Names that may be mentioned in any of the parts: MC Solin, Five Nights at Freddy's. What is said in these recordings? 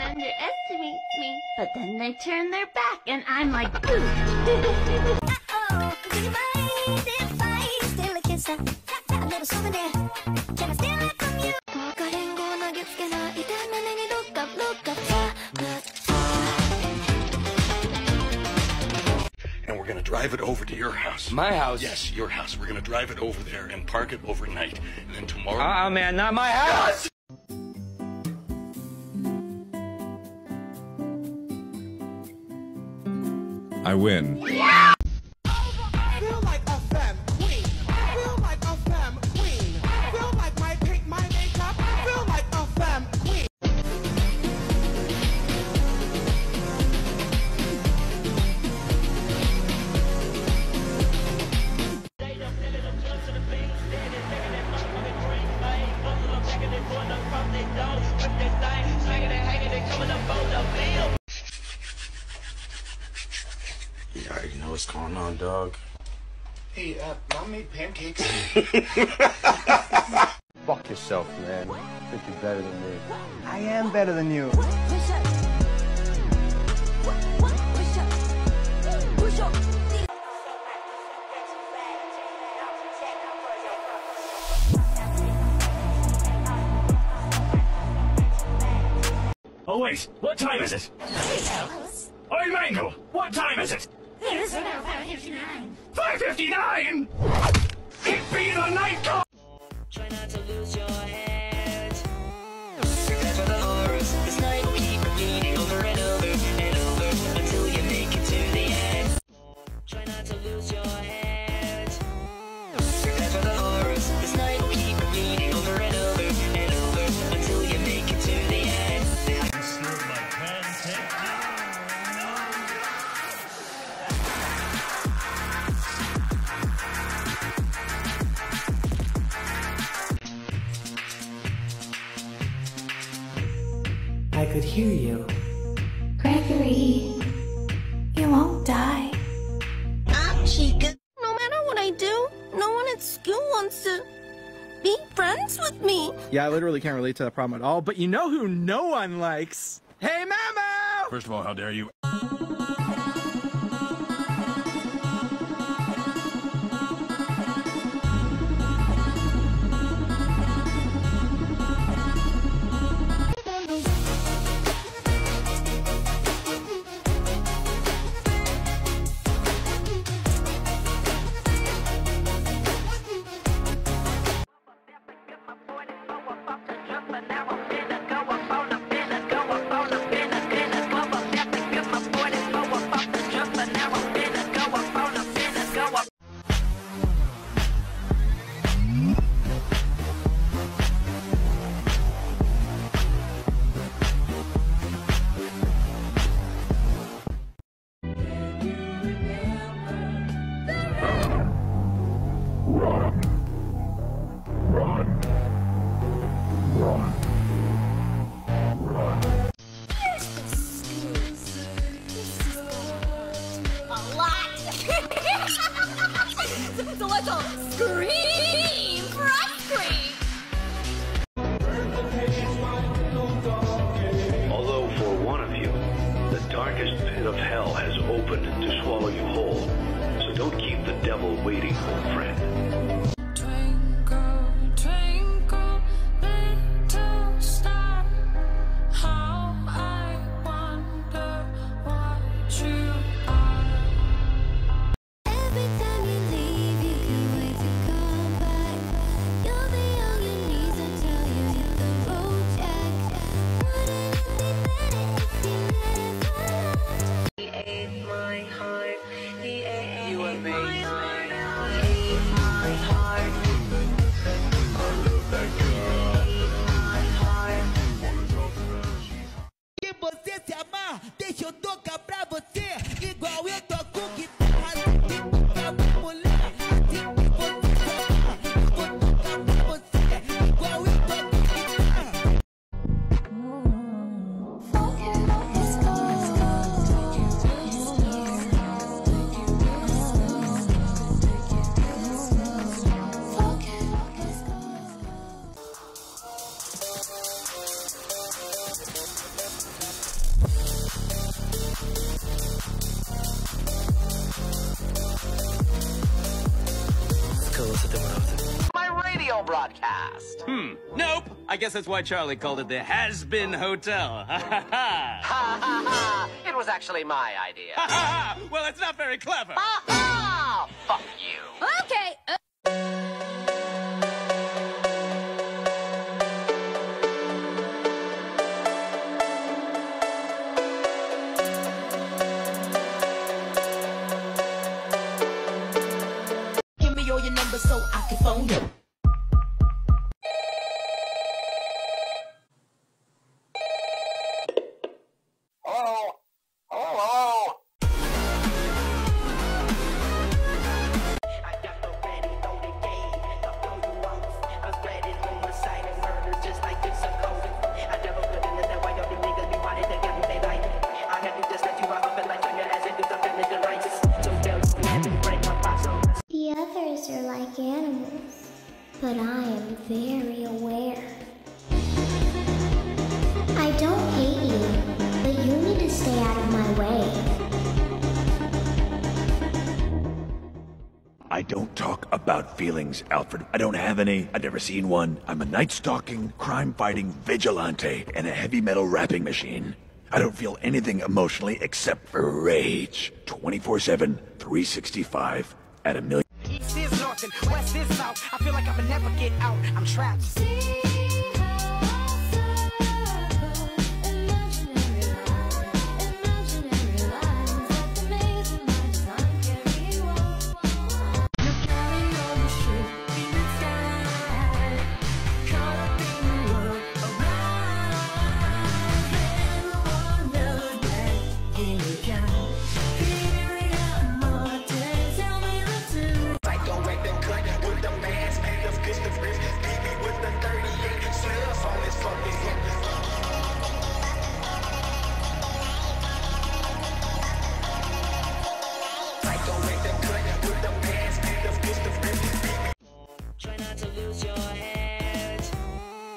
Everyone underestimates me, but then they turn their back and I'm like, boo! Uh-oh, do you mind if I steal a kiss? A little souvenir, can I steal it from you? And we're gonna drive it over to your house. My house? Yes, your house. We're gonna drive it over there and park it overnight. And then tomorrow... Uh-uh, man, not my house! God! I win. Yeah! I feel like a femme queen. I feel like a femme queen. I feel like my makeup. I feel like a femme queen. You already know what's going on, dog. Hey, mom made pancakes. Fuck yourself, man. I think you're better than me. I am better than you. Oh wait, what time is it? Oi, Mangle, what time is it? It is about 5:59. 5:59?! It be the night call! Try not to lose your head. Prepare for the horrors. This night will keep repeating over and over and over until you make it to the end. Try not to lose your head. Prepare for the horrors. This night will keep repeating over and over and over until you make it to the end. I slurred my content. I could hear you. Gregory, you won't die. I'm Chica. No matter what I do, no one at school wants to be friends with me. Yeah, I literally can't relate to that problem at all, but you know who no one likes? Hey, Mamo! First of all, how dare you? But now I'm finna go up on the business, go up on the business, business, go up, that to give my broadcast. Nope. I guess that's why Charlie called it the Has-Been Hotel. Ha ha ha. Ha ha ha. It was actually my idea. Ha ha ha. Well, it's not very clever. Ha ha. Fuck you. Okay. So I can phone you. Hello? Hello? I got the ready on the game. I'll blow you off. I spread it on the side and murder just like this a cold. I never could understand why all the niggas be wanting to get me they like. I had to just let you out of the light on your ass and do something with the rights. Don't tell you you have to break my box. The others are like animals, but I am very aware. I don't hate you, but you need to stay out of my way. I don't talk about feelings, Alfred. I don't have any. I've never seen one. I'm a night-stalking, crime-fighting vigilante and a heavy metal rapping machine. I don't feel anything emotionally except for rage. 24/7, 365. At a million. East is north and west is south. I feel like I'ma never get out. I'm trapped. See how I circle imaginary lines like the maze in my time carry on. You're counting on the truth in the sky, caught up in the world around. And one another day in the count. Try not to lose your head.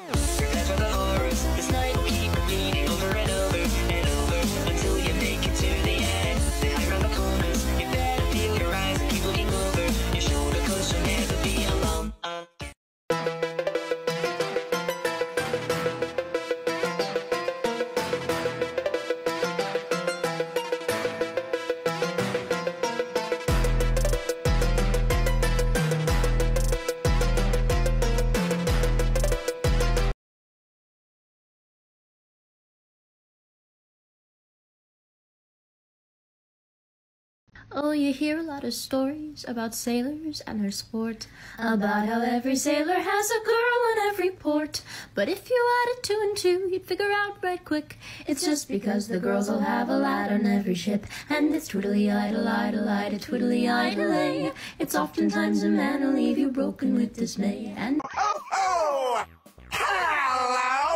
Remember the horrors. This night keep repeating over and over and over until you make it to the end. They hide around the corners. You better peel your eyes and keep looking over your shoulder, 'cause you'll never be alone. Oh, you hear a lot of stories about sailors and her sport, about how every sailor has a girl in every port. But if you added 2 and 2, you'd figure out right quick. It's just because the girls all have a lad on every ship, and it's twiddly-idle-idle-idle, twiddly-idle-ay. It's oftentimes a man'll leave you broken with dismay, and... Oh! Hello!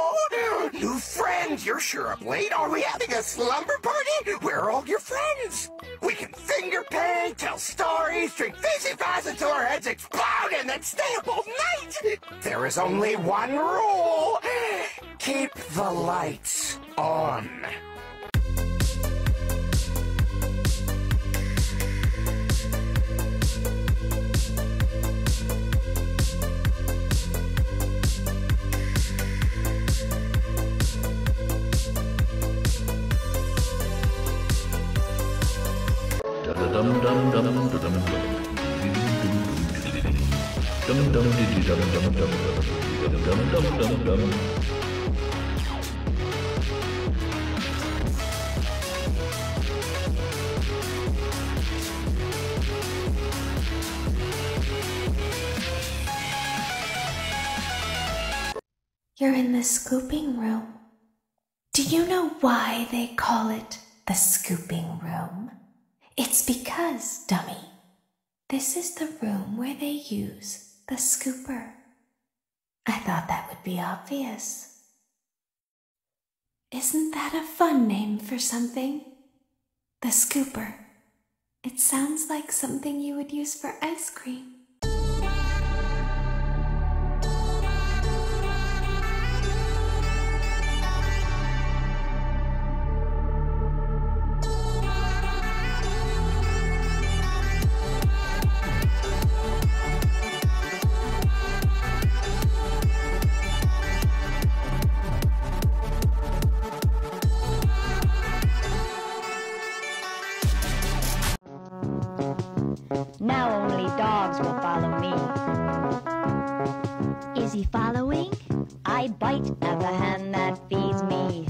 New friend, you're sure up late. Are we having a slumber party? Where are all your friends? We can finger paint, tell stories, drink fizzy fries until our heads explode, and then stay up all night! There is only one rule. Keep the lights on. You're in the scooping room. Do you know why they call it the scooping room? It's because, dummy, this is the room where they use the scooper. I thought that would be obvious. Isn't that a fun name for something? The scooper. It sounds like something you would use for ice cream. I bite at the hand that feeds me,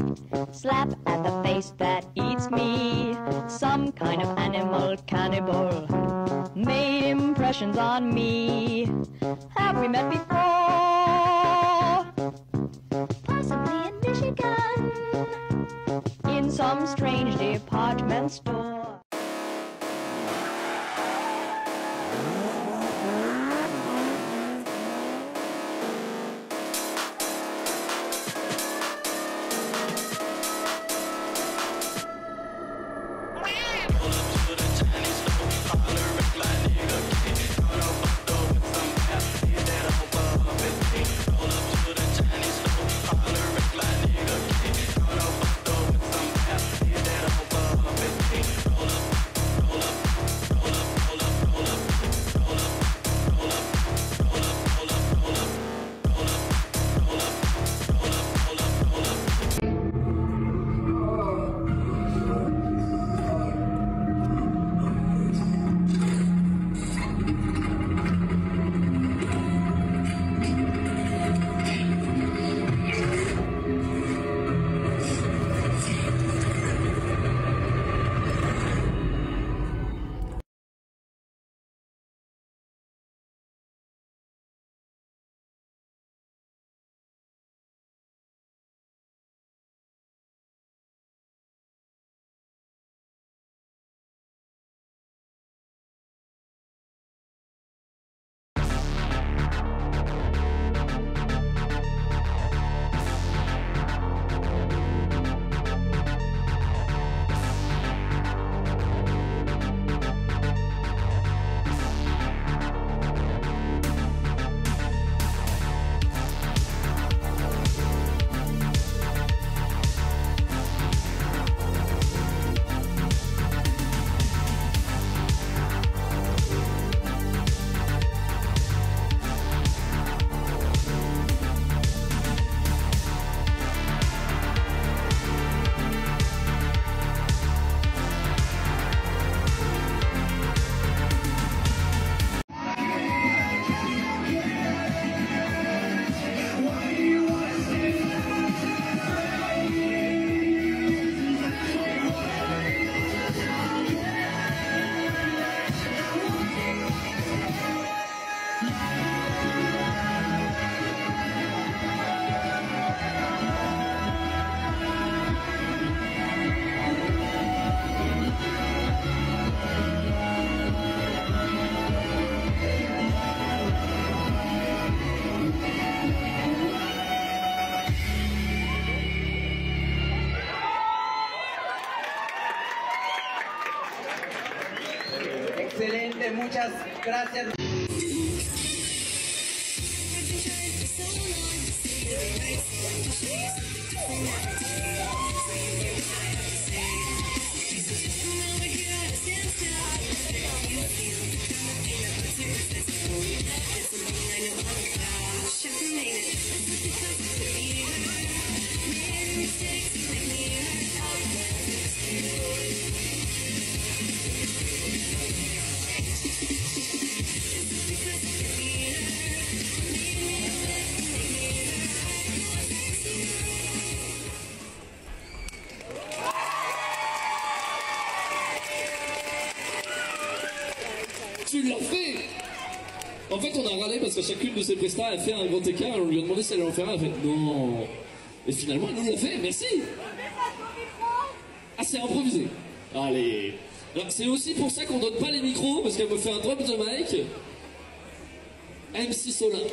slap at the face that eats me. Some kind of animal cannibal made impressions on me. Have we met before? Possibly in Michigan, in some strange department store. Excelente, muchas gracias. Tu l'as fait! En fait, on a râlé parce que chacune de ses prestats a fait un grand écart et on lui a demandé si elle allait en faire un. Elle a fait non! Et finalement, elle nous l'a fait, merci! Ah, c'est improvisé! Allez! C'est aussi pour ça qu'on donne pas les micros, parce qu'elle me fait un drop de mic. MC Solin.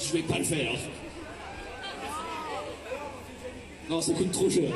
Je vais pas le faire. Non, ça coûte trop cher.